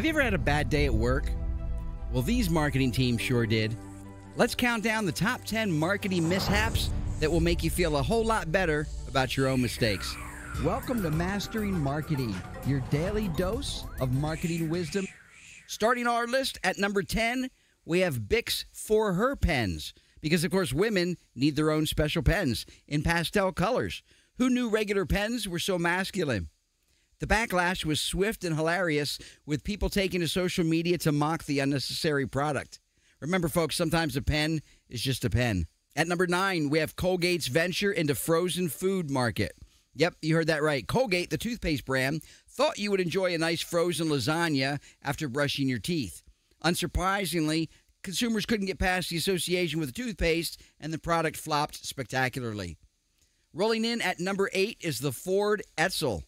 Have you ever had a bad day at work? Well, these marketing teams sure did. Let's count down the top 10 marketing mishaps that will make you feel a whole lot better about your own mistakes. Welcome to Mastering Marketing, your daily dose of marketing wisdom. Starting our list at number 10, we have Bic for her pens. Because, of course, women need their own special pens in pastel colors. Who knew regular pens were so masculine? The backlash was swift and hilarious, with people taking to social media to mock the unnecessary product. Remember, folks, sometimes a pen is just a pen. At number 9, we have Colgate's venture into frozen food market. Yep, you heard that right. Colgate, the toothpaste brand, thought you would enjoy a nice frozen lasagna after brushing your teeth. Unsurprisingly, consumers couldn't get past the association with the toothpaste, and the product flopped spectacularly. Rolling in at number 8 is the Ford Edsel.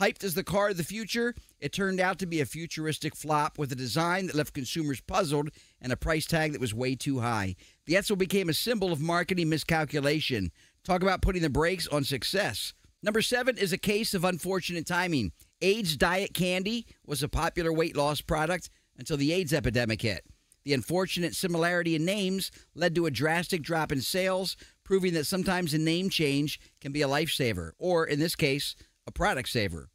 Hyped as the car of the future, it turned out to be a futuristic flop with a design that left consumers puzzled and a price tag that was way too high. The Edsel became a symbol of marketing miscalculation. Talk about putting the brakes on success. Number 7 is a case of unfortunate timing. AIDS diet candy was a popular weight loss product until the AIDS epidemic hit. The unfortunate similarity in names led to a drastic drop in sales, proving that sometimes a name change can be a lifesaver, or in this case, a product saver.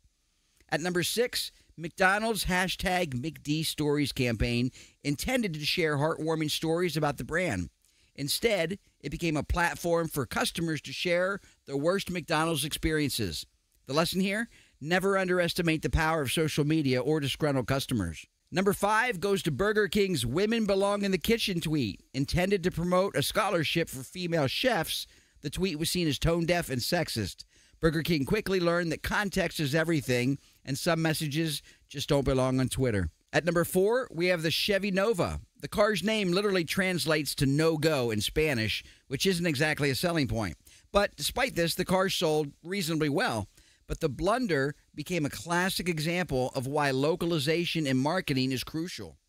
At number 6, McDonald's #McD stories campaign intended to share heartwarming stories about the brand. Instead, it became a platform for customers to share their worst McDonald's experiences. The lesson here? Never underestimate the power of social media or disgruntled customers. Number 5 goes to Burger King's Women Belong in the Kitchen tweet. Intended to promote a scholarship for female chefs, the tweet was seen as tone-deaf and sexist. Burger King quickly learned that context is everything, and some messages just don't belong on Twitter. At number 4, we have the Chevy Nova. The car's name literally translates to no-go in Spanish, which isn't exactly a selling point. But despite this, the car sold reasonably well. But the blunder became a classic example of why localization in marketing is crucial.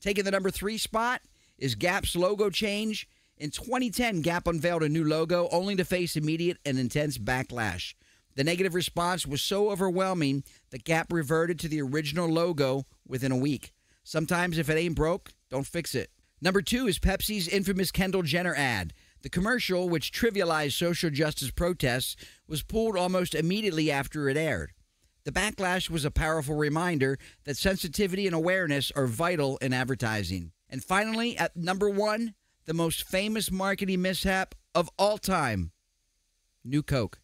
Taking the number 3 spot is Gap's logo change. In 2010, Gap unveiled a new logo only to face immediate and intense backlash. The negative response was so overwhelming that Gap reverted to the original logo within a week. Sometimes if it ain't broke, don't fix it. Number 2 is Pepsi's infamous Kendall Jenner ad. The commercial, which trivialized social justice protests, was pulled almost immediately after it aired. The backlash was a powerful reminder that sensitivity and awareness are vital in advertising. And finally, at number 1, the most famous marketing mishap of all time, New Coke.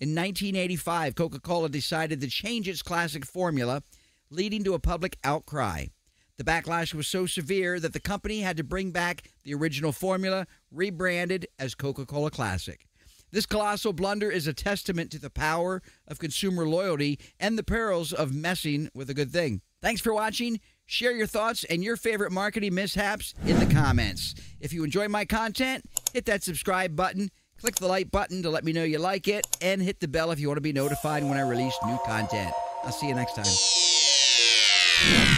In 1985, Coca-Cola decided to change its classic formula, leading to a public outcry. The backlash was so severe that the company had to bring back the original formula, rebranded as Coca-Cola Classic. This colossal blunder is a testament to the power of consumer loyalty and the perils of messing with a good thing. Thanks for watching. Share your thoughts and your favorite marketing mishaps in the comments. If you enjoy my content, hit that subscribe button. Click the like button to let me know you like it, and hit the bell if you want to be notified when I release new content. I'll see you next time.